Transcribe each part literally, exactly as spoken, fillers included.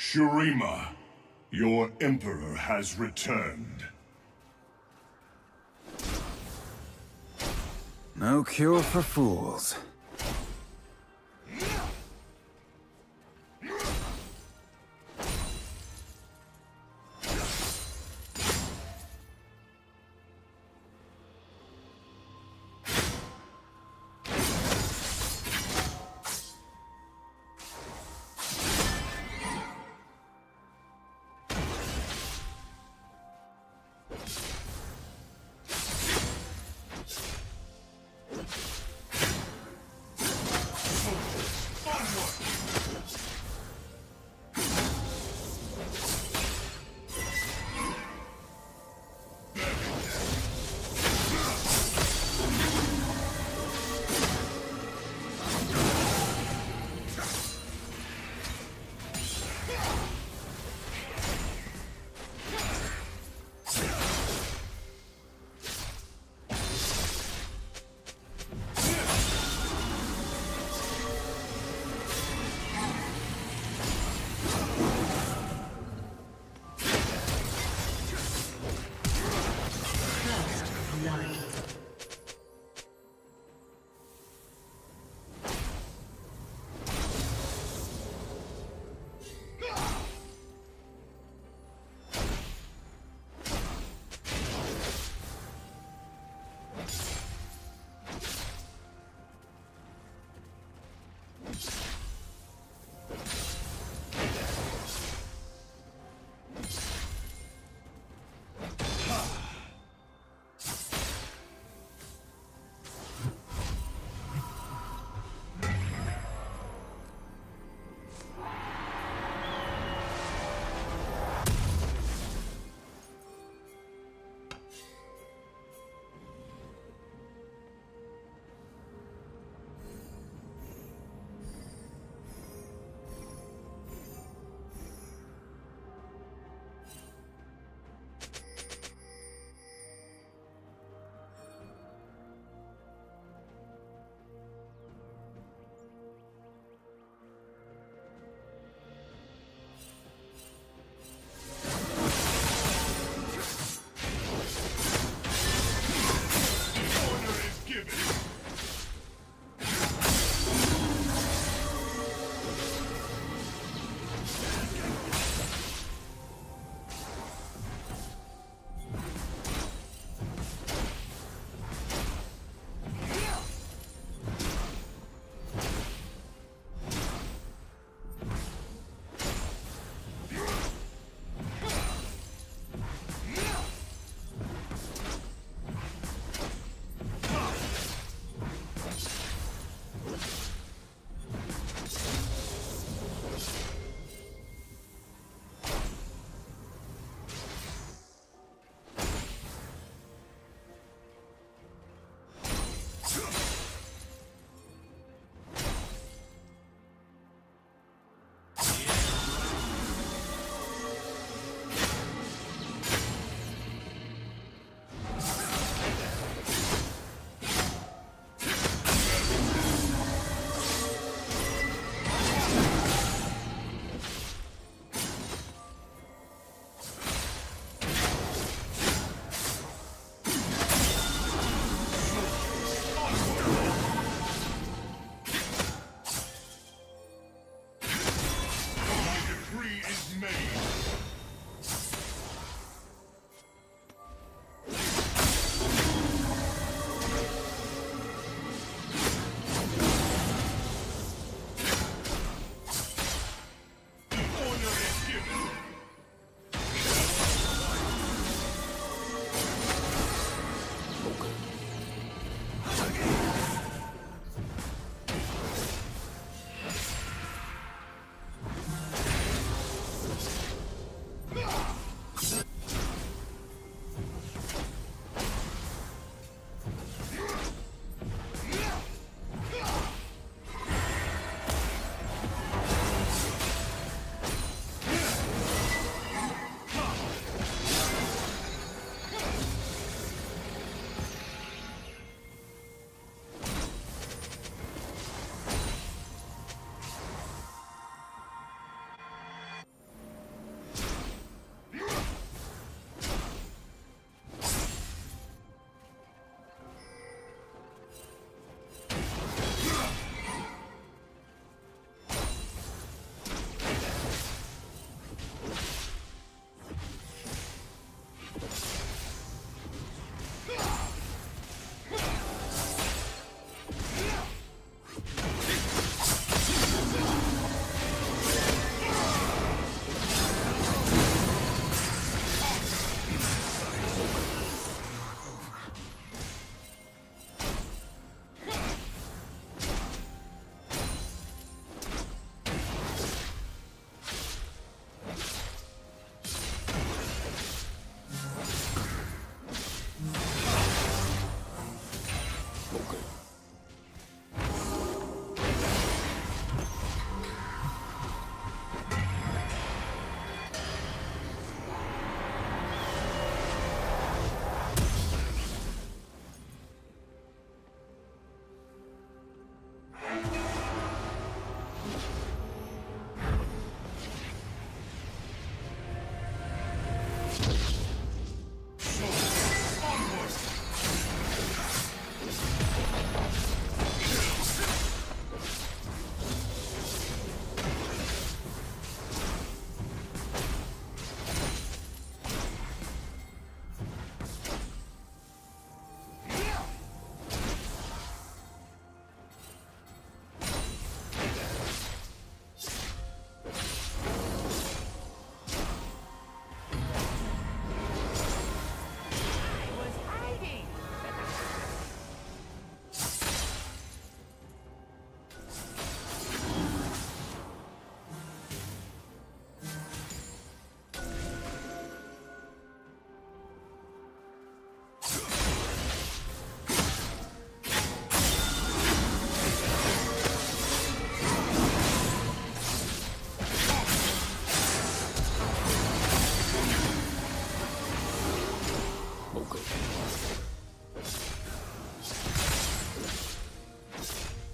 Shurima, your Emperor has returned. No cure for fools.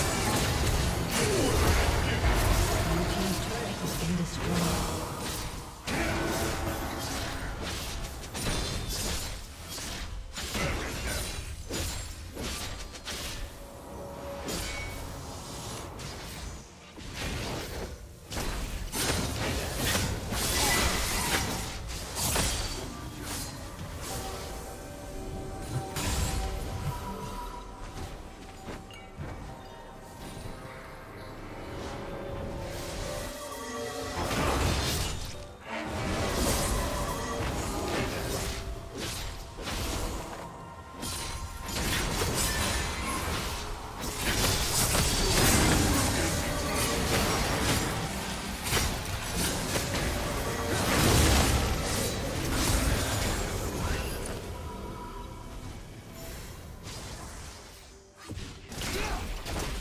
Blue team's turret has been destroyed.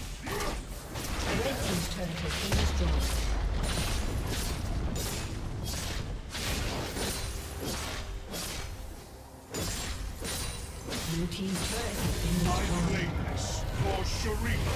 Blue team's turret has been destroyed. My blameless for Shurima.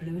Blue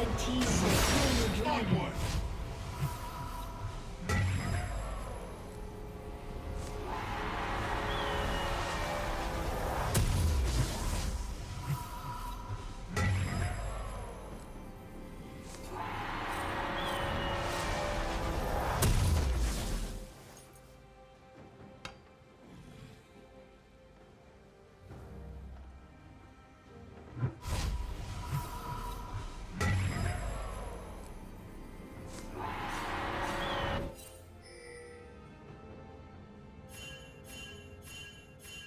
team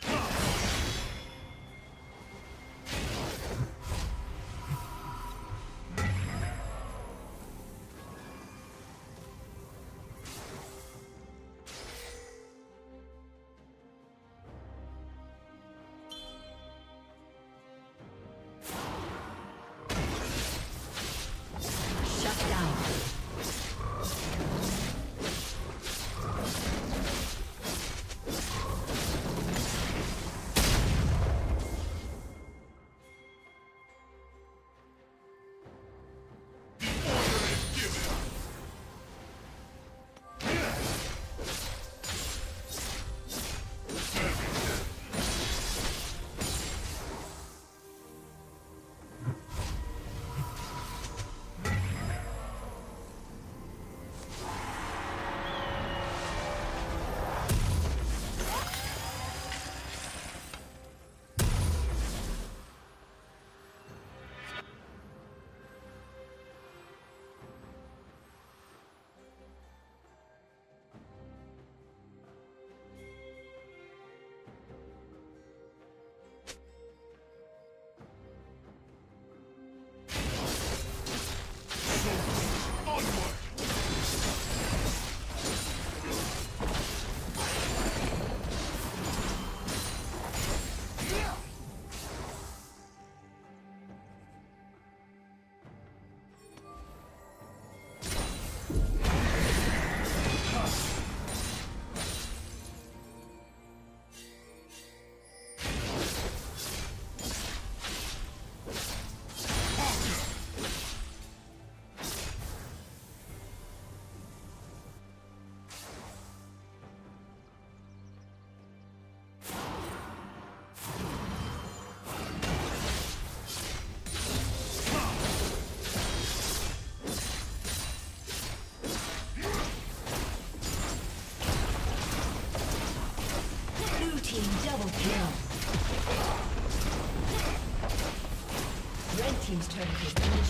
will kill the dragon. Team's turret has been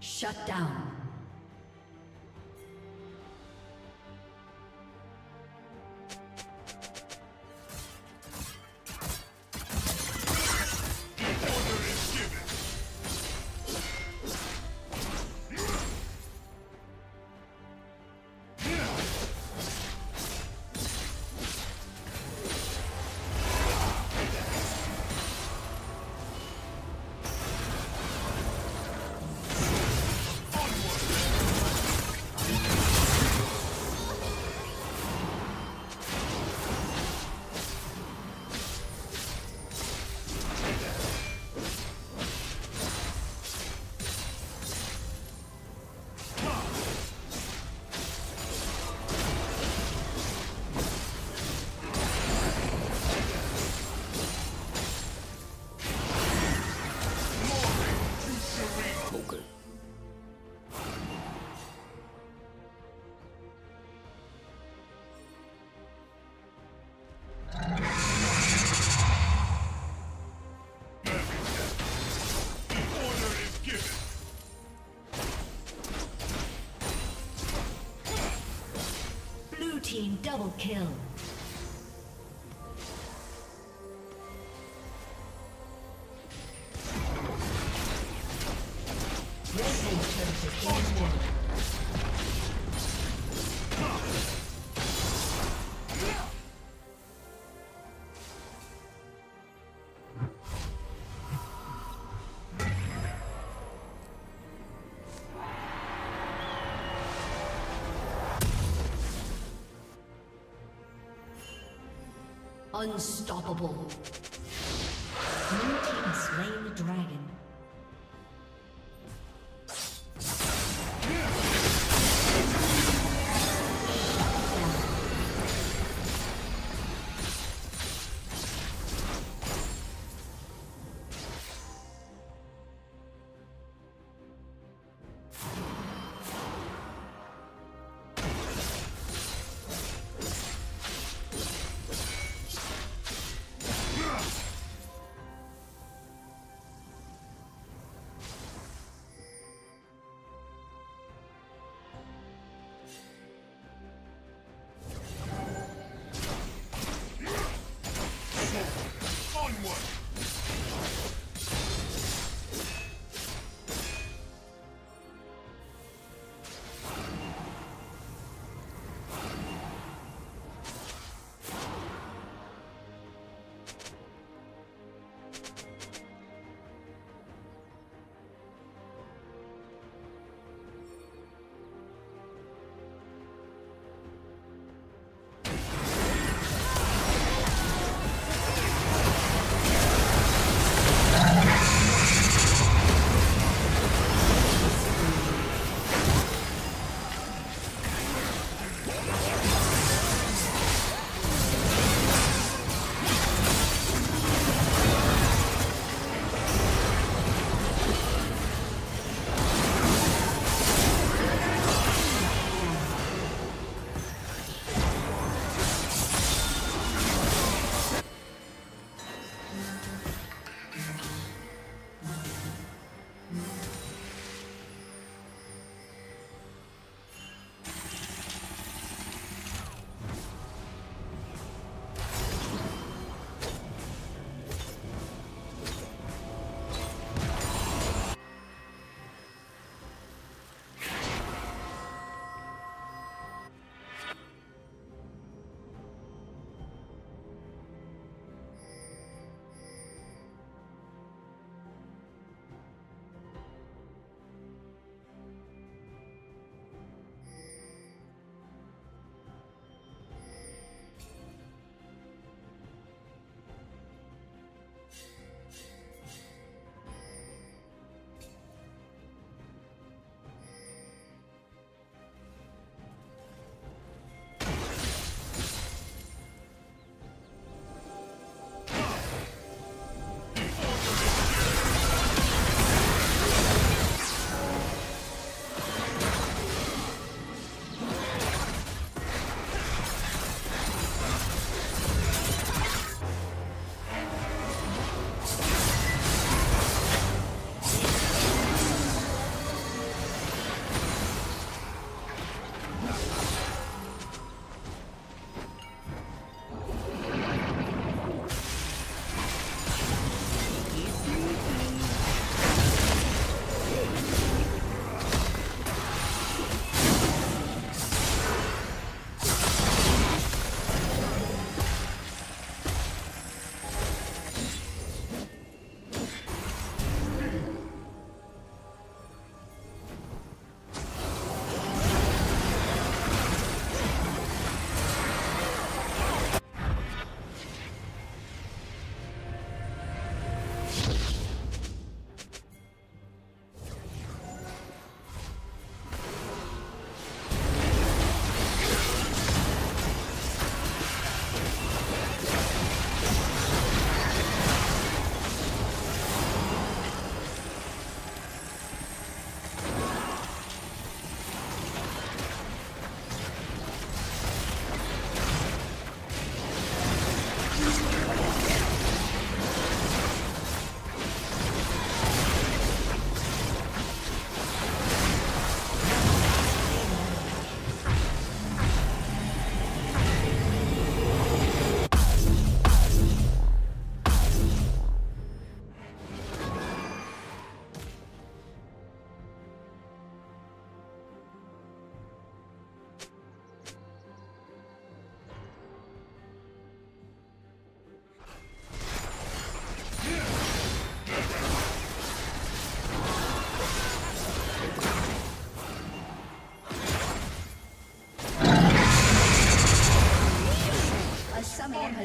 shut down. double kill. Unstoppable. New team slain the dragon.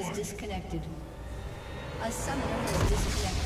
has disconnected. A summoner has disconnected.